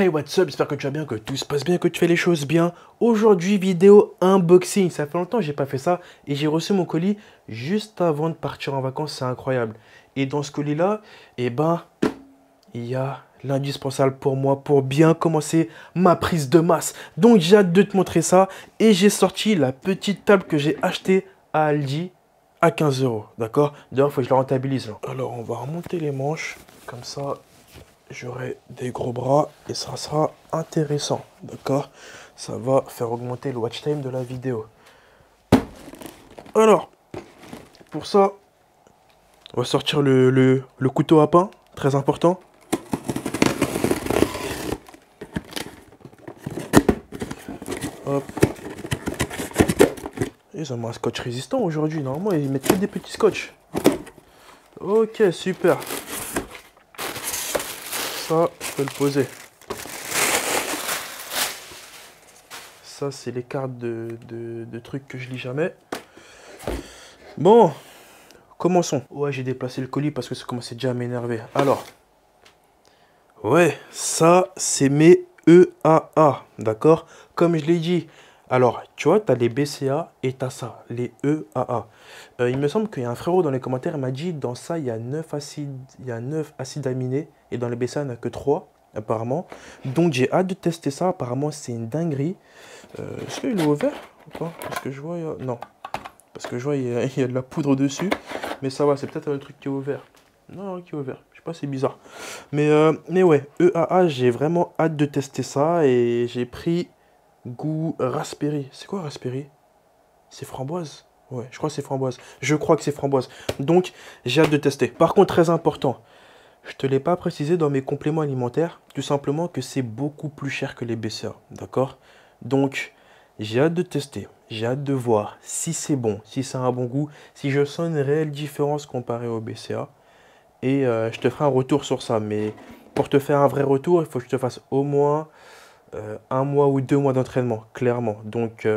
Hey what's up, j'espère que tu vas bien, que tout se passe bien, que tu fais les choses bien. Aujourd'hui vidéo unboxing, ça fait longtemps que j'ai pas fait ça et j'ai reçu mon colis juste avant de partir en vacances, c'est incroyable. Et dans ce colis là, eh ben, il y a l'indispensable pour moi pour bien commencer ma prise de masse. Donc j'ai hâte de te montrer ça et j'ai sorti la petite table que j'ai achetée à Aldi à 15 €, d'accord? D'ailleurs il faut que je la rentabilise. Alors on va remonter les manches comme ça. J'aurai des gros bras et ça sera intéressant, d'accord? Ça va faire augmenter le watch time de la vidéo. Alors, pour ça, on va sortir le couteau à pain, très important. Hop. Ils ont un scotch résistant aujourd'hui, normalement ils mettent que des petits scotch. Ok, super. Ça, je peux le poser. Ça, c'est les cartes de trucs que je lis jamais. Bon, commençons. Ouais, j'ai déplacé le colis parce que ça commençait déjà à m'énerver. Alors, ouais, ça, c'est mes EAA, d'accord? Comme je l'ai dit. Alors, tu vois, tu as les BCA et tu as ça, les EAA. Il me semble qu'il y a un frérot dans les commentaires, il m'a dit, dans ça, il y a 9 acides aminés et dans les BCA, il n'y en a que 3, apparemment. Donc, j'ai hâte de tester ça. Apparemment, c'est une dinguerie. Est-ce qu'il est ouvert ou pas? Parce que je vois, non. Parce que je vois, il y a de la poudre dessus. Mais ça va, c'est peut-être un truc qui est ouvert. Non, qui est ouvert. Je sais pas, c'est bizarre. Mais ouais, EAA, j'ai vraiment hâte de tester ça et j'ai pris... Goût raspberry. C'est quoi raspberry? C'est framboise? Ouais, je crois que c'est framboise. Je crois que c'est framboise. Donc, j'ai hâte de tester. Par contre, très important, je te l'ai pas précisé dans mes compléments alimentaires, tout simplement que c'est beaucoup plus cher que les BCA, d'accord? Donc, j'ai hâte de tester. J'ai hâte de voir si c'est bon, si ça a un bon goût, si je sens une réelle différence comparée aux BCA. Et je te ferai un retour sur ça. Mais pour te faire un vrai retour, il faut que je te fasse au moins... 1 mois ou 2 mois d'entraînement, clairement. Donc,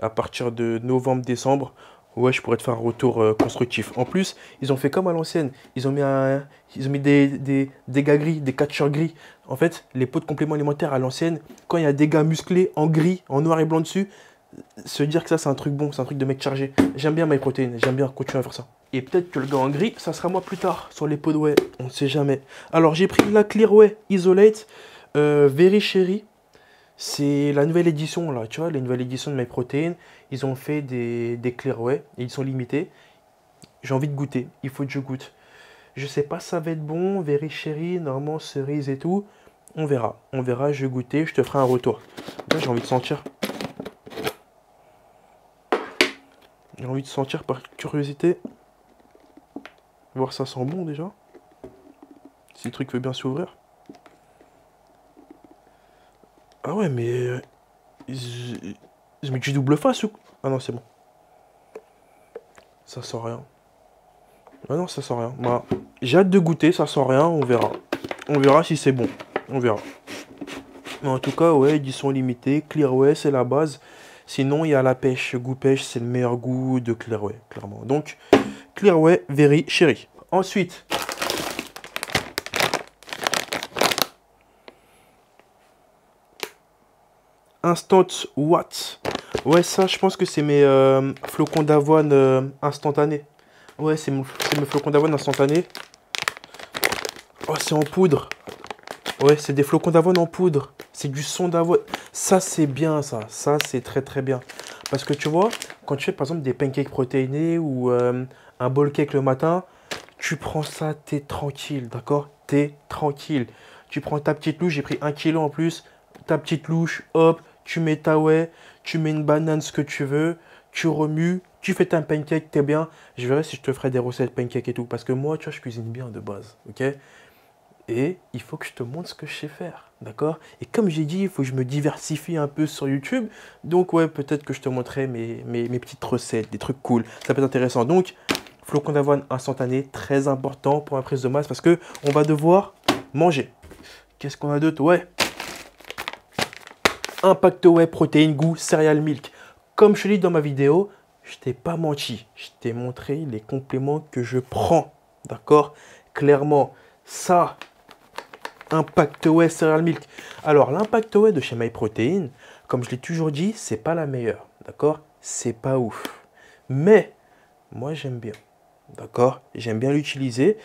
à partir de novembre-décembre, ouais, je pourrais te faire un retour constructif. En plus, ils ont fait comme à l'ancienne. Ils ont mis, des gars gris, des catcheurs gris. En fait, les pots de compléments alimentaires à l'ancienne, quand il y a des gars musclés en gris, en noir et blanc dessus, se dire que ça, c'est un truc bon, c'est un truc de mec chargé. J'aime bien MyProtein, j'aime bien continuer à faire ça. Et peut-être que le gars en gris, ça sera moi plus tard sur les pots de Whey. On ne sait jamais. Alors, j'ai pris la Clear Whey Isolate. Very Chéri, c'est la nouvelle édition là, tu vois, la nouvelle édition de MyProtein. Ils ont fait des Clear Whey, ils sont limités. J'ai envie de goûter, il faut que je goûte. Je sais pas si ça va être bon, Very Chéri, normalement cerise et tout. On verra, je vais goûter, je te ferai un retour. Là j'ai envie de sentir. J'ai envie de sentir par curiosité. Voir ça sent bon déjà. Si le truc veut bien s'ouvrir. Ah ouais, mais... Ils mettent du double face ou... Ah non, c'est bon. Ça sent rien. Ah non, ça sent rien. Bah, j'ai hâte de goûter, ça sent rien, on verra. On verra si c'est bon. On verra. Mais en tout cas, ouais, ils sont limités. Clear Whey, c'est la base. Sinon, il y a la pêche. Goût pêche, c'est le meilleur goût de Clear Whey, clairement. Donc, Clear Whey, Very Chéri. Ensuite... Instant Watt. Ouais, ça, je pense que c'est mes flocons d'avoine instantanés. Ouais, c'est mes flocons d'avoine instantanés. Oh, c'est en poudre. Ouais, c'est des flocons d'avoine en poudre. C'est du son d'avoine. Ça, c'est bien, ça. Ça, c'est très, très bien. Parce que tu vois, quand tu fais, par exemple, des pancakes protéinés ou un bowl cake le matin, tu prends ça, t'es tranquille, d'accord? T'es tranquille. Tu prends ta petite louche, j'ai pris 1 kilo en plus. Ta petite louche, hop. Tu mets ta whey, tu mets une banane, ce que tu veux, tu remues, tu fais ta pancake, t'es bien. Je verrai si je te ferai des recettes pancake et tout. Parce que moi, tu vois, je cuisine bien de base, ok? Et il faut que je te montre ce que je sais faire, d'accord? Et comme j'ai dit, il faut que je me diversifie un peu sur YouTube. Donc, ouais, peut-être que je te montrerai mes petites recettes, des trucs cool. Ça peut être intéressant. Donc, flocon d'avoine instantané, très important pour la prise de masse parce que on va devoir manger. Qu'est-ce qu'on a d'autre? Ouais. Impact Whey, protéines, goût, céréales, milk. Comme je l'ai dit dans ma vidéo, je t'ai pas menti. Je t'ai montré les compléments que je prends. D'accord? Clairement, ça, Impact Whey Cereal Milk. Alors, l'Impact Whey de chez MyProtein, comme je l'ai toujours dit, c'est pas la meilleure, d'accord? C'est pas ouf. Mais, moi, j'aime bien, d'accord? J'aime bien l'utiliser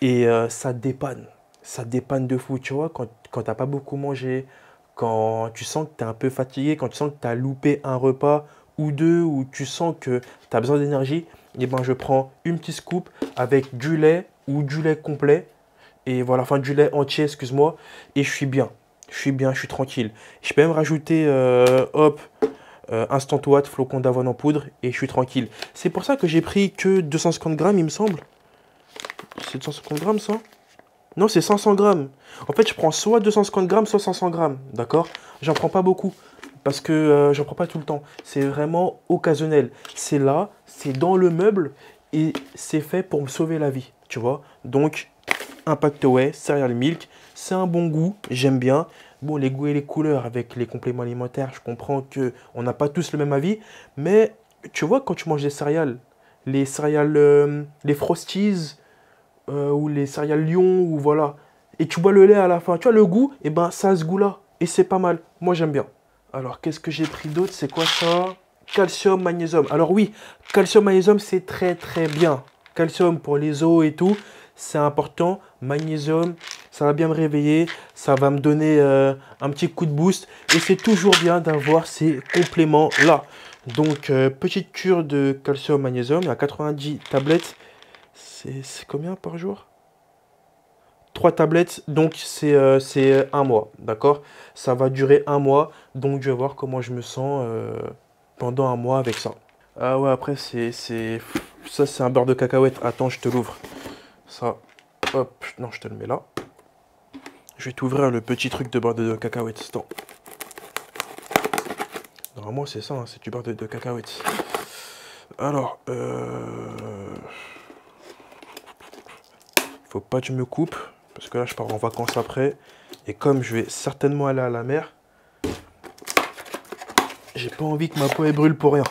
et ça dépanne. Ça dépanne de fou, tu vois, quand t'as pas beaucoup mangé, quand tu sens que tu es un peu fatigué, quand tu sens que tu as loupé un repas ou deux, ou tu sens que tu as besoin d'énergie, eh ben je prends une petite scoop avec du lait ou du lait complet, et voilà, enfin du lait entier, excuse-moi, et je suis bien, je suis tranquille. Je peux même rajouter, instant watt, flocon d'avoine en poudre, et je suis tranquille. C'est pour ça que j'ai pris que 250 grammes, il me semble. C'est 250 grammes, ça ? Non, c'est 500 grammes. En fait, je prends soit 250 grammes, soit 500 grammes. D'accord? J'en prends pas beaucoup. Parce que j'en prends pas tout le temps. C'est vraiment occasionnel. C'est là, c'est dans le meuble. Et c'est fait pour me sauver la vie. Tu vois? Donc, Impact Whey, Cereal Milk. C'est un bon goût. J'aime bien. Bon, les goûts et les couleurs avec les compléments alimentaires. Je comprends qu'on n'a pas tous le même avis. Mais tu vois, quand tu manges des céréales, les céréales, les Frosties. Ou les céréales Lion, ou voilà. Et tu bois le lait à la fin. Tu vois, le goût, et eh ben ça a ce goût-là. Et c'est pas mal. Moi, j'aime bien. Alors, qu'est-ce que j'ai pris d'autre? C'est quoi ça? Calcium, magnésium. Alors oui, calcium, magnésium, c'est très, très bien. Calcium pour les os et tout, c'est important. Magnésium, ça va bien me réveiller. Ça va me donner un petit coup de boost. Et c'est toujours bien d'avoir ces compléments-là. Donc, petite cure de calcium, magnésium. Il y a 90 tablettes. C'est combien par jour? 3 tablettes, donc c'est un mois, d'accord? Ça va durer un mois, donc je vais voir comment je me sens pendant un mois avec ça. Ah ouais, après, ça c'est un beurre de cacahuète. Attends, je te l'ouvre. Ça, hop, non, je te le mets là. Je vais t'ouvrir le petit truc de beurre de cacahuète. Attends. Normalement, c'est ça, hein, c'est du beurre de cacahuète. Alors, faut pas que je me coupe, parce que là je pars en vacances après, et comme je vais certainement aller à la mer, j'ai pas envie que ma peau elle brûle pour rien.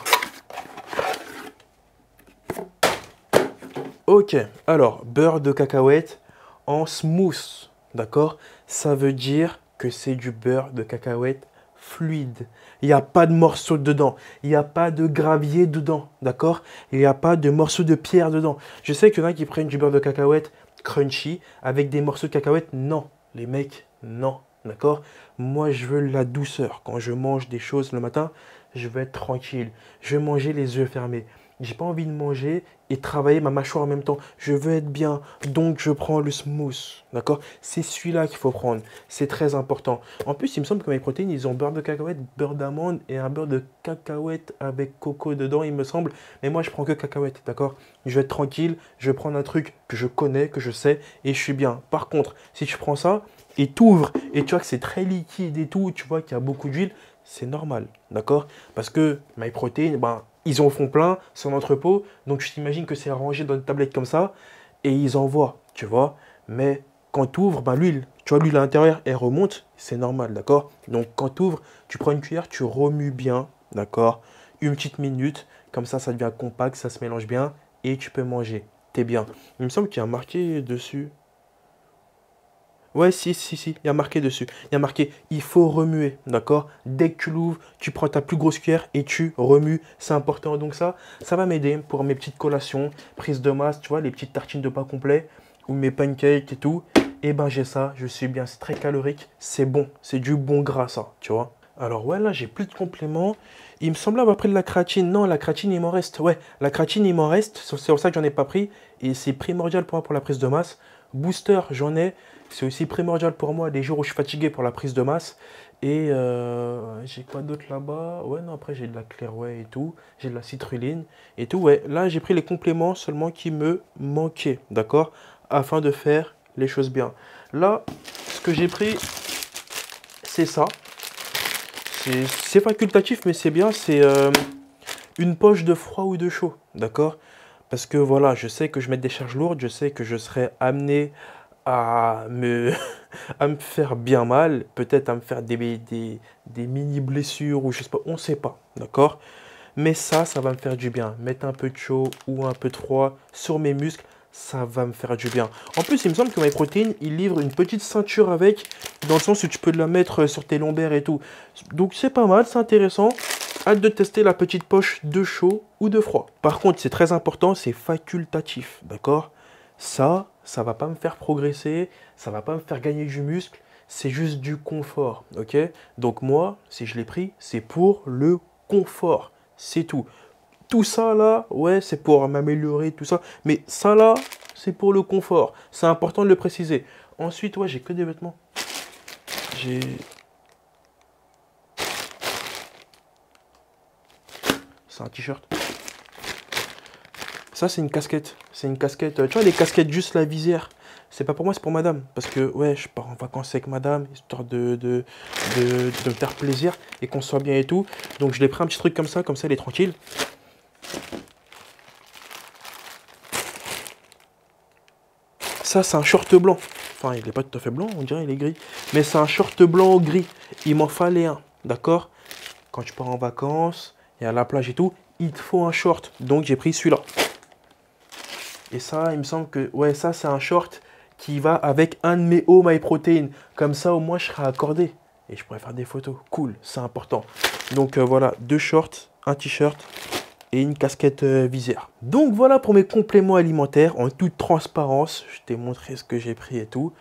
Ok, alors beurre de cacahuète en smooth, d'accord? Ça veut dire que c'est du beurre de cacahuète fluide. Il n'y a pas de morceaux dedans. Il n'y a pas de gravier dedans, d'accord? Il n'y a pas de morceaux de pierre dedans. Je sais qu'il y en a qui prennent du beurre de cacahuète crunchy avec des morceaux de cacahuètes. Non, les mecs, non, d'accord? Moi, je veux la douceur. Quand je mange des choses le matin, je veux être tranquille. Je veux manger les yeux fermés. J'ai pas envie de manger et travailler ma mâchoire en même temps. Je veux être bien, donc je prends le smooth, d'accord? C'est celui-là qu'il faut prendre, c'est très important. En plus, il me semble que mes protéines, ils ont beurre de cacahuète, beurre d'amande et un beurre de cacahuète avec coco dedans, il me semble. Mais moi, je prends que cacahuète, d'accord? Je vais être tranquille, je vais prendre un truc que je connais, que je sais et je suis bien. Par contre, si tu prends ça et t'ouvres et tu vois que c'est très liquide et tout, tu vois qu'il y a beaucoup d'huile, c'est normal, d'accord? Parce que mes protéines, ben... ils en font plein, son entrepôt, donc je t'imagine que c'est rangé dans une tablette comme ça, et ils envoient, tu vois. Mais quand tu ouvres, ben l'huile, tu vois, l'huile à l'intérieur, elle remonte, c'est normal, d'accord? Donc quand tu ouvres, tu prends une cuillère, tu remues bien, d'accord? Une petite minute, comme ça, ça devient compact, ça se mélange bien, et tu peux manger, t'es bien. Il me semble qu'il y a marqué dessus. Ouais, si, il y a marqué dessus. Il y a marqué, il faut remuer, d'accord? Dès que tu l'ouvres, tu prends ta plus grosse cuillère et tu remues. C'est important. Donc ça va m'aider pour mes petites collations, prise de masse, tu vois, les petites tartines de pain complet ou mes pancakes et tout. Et ben, j'ai ça, je suis bien. C'est très calorique, c'est bon. C'est du bon gras, ça, tu vois? Alors, ouais, là, j'ai plus de compléments. Il me semblait avoir pris de la créatine. Non, la créatine, il m'en reste. Ouais, la créatine, il m'en reste. C'est pour ça que j'en ai pas pris. Et c'est primordial pour moi pour la prise de masse. Booster, j'en ai. C'est aussi primordial pour moi les jours où je suis fatigué pour la prise de masse. Et j'ai quoi d'autre là-bas? Ouais, non, après j'ai de la Clear Whey et tout. J'ai de la citrulline et tout. Ouais, là j'ai pris les compléments seulement qui me manquaient, d'accord? Afin de faire les choses bien. Là, ce que j'ai pris, c'est ça. C'est facultatif, mais c'est bien. C'est une poche de froid ou de chaud, d'accord? Parce que voilà, je sais que je mets des charges lourdes. Je sais que je serai amené... à me faire bien mal, peut-être à me faire des mini-blessures ou je sais pas, on sait pas, d'accord? Mais ça va me faire du bien. Mettre un peu de chaud ou un peu de froid sur mes muscles, ça va me faire du bien. En plus, il me semble que MyProtein, il livre une petite ceinture avec, dans le sens où tu peux la mettre sur tes lombaires et tout. Donc c'est pas mal, c'est intéressant. Hâte de tester la petite poche de chaud ou de froid. Par contre, c'est très important, c'est facultatif, d'accord? Ça va pas me faire progresser, ça va pas me faire gagner du muscle, c'est juste du confort, ok? Donc moi, si je l'ai pris, c'est pour le confort, c'est tout. Tout ça là, ouais, c'est pour m'améliorer, tout ça, mais ça là, c'est pour le confort, c'est important de le préciser. Ensuite, ouais, j'ai que des vêtements. C'est un t-shirt. Ça, c'est une casquette. C'est une casquette. Tu vois, les casquettes, juste la visière. C'est pas pour moi, c'est pour madame. Parce que, ouais, je pars en vacances avec madame, histoire de me faire plaisir et qu'on soit bien et tout. Donc, je l'ai pris un petit truc comme ça, elle est tranquille. Ça, c'est un short blanc. Enfin, il n'est pas tout à fait blanc, on dirait, il est gris. Mais c'est un short blanc gris. Il m'en fallait un, d'accord? Quand tu pars en vacances et à la plage et tout, il te faut un short. Donc, j'ai pris celui-là. Et ça, il me semble que... Ouais, ça, c'est un short qui va avec un de mes hauts MyProtein. Comme ça, au moins, je serai accordé. Et je pourrais faire des photos. Cool, c'est important. Donc, voilà, deux shorts, un t-shirt et une casquette visière. Donc, voilà pour mes compléments alimentaires. En toute transparence, je t'ai montré ce que j'ai pris et tout.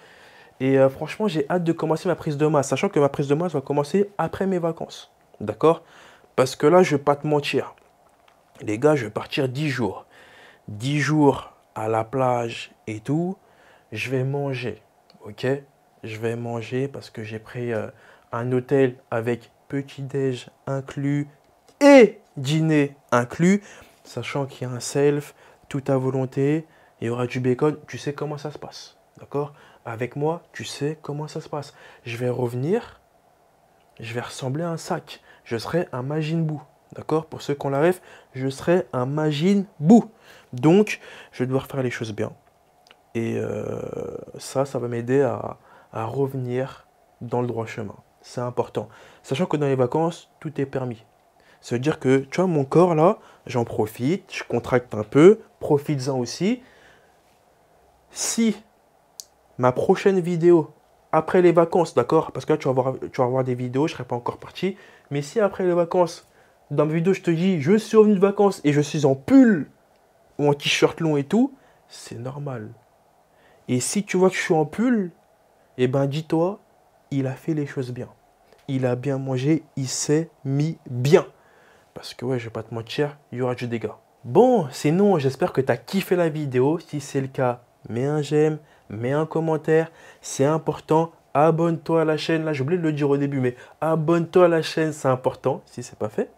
Et franchement, j'ai hâte de commencer ma prise de masse. Sachant que ma prise de masse va commencer après mes vacances. D'accord? Parce que là, je ne vais pas te mentir. Les gars, je vais partir 10 jours. 10 jours... à la plage et tout, je vais manger, ok? Je vais manger parce que j'ai pris un hôtel avec petit-déj inclus et dîner inclus, sachant qu'il y a un self, tout à volonté, il y aura du bacon, tu sais comment ça se passe, d'accord? Avec moi, tu sais comment ça se passe. Je vais revenir, je vais ressembler à un sac, je serai un Majin Buu. D'accord? Pour ceux qui ont la ref, je serai un Majin Buu. Donc, je vais devoir faire les choses bien. Et ça va m'aider à revenir dans le droit chemin. C'est important. Sachant que dans les vacances, tout est permis. Ça veut dire que, tu vois, mon corps, là, j'en profite, je contracte un peu, profites-en aussi. Si ma prochaine vidéo, après les vacances, d'accord? Parce que là, tu vas voir des vidéos, je ne serai pas encore parti. Mais si après les vacances... Dans ma vidéo, je te dis, je suis revenu de vacances et je suis en pull ou en t-shirt long et tout, c'est normal. Et si tu vois que je suis en pull, eh ben dis-toi, il a fait les choses bien. Il a bien mangé, il s'est mis bien. Parce que ouais, je vais pas te mentir, il y aura du dégât. Bon, sinon, j'espère que tu as kiffé la vidéo. Si c'est le cas, mets un j'aime, mets un commentaire, c'est important. Abonne-toi à la chaîne, là j'ai oublié de le dire au début, mais abonne-toi à la chaîne, c'est important si c'est pas fait.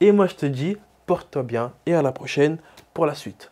Et moi, je te dis, porte-toi bien et à la prochaine pour la suite.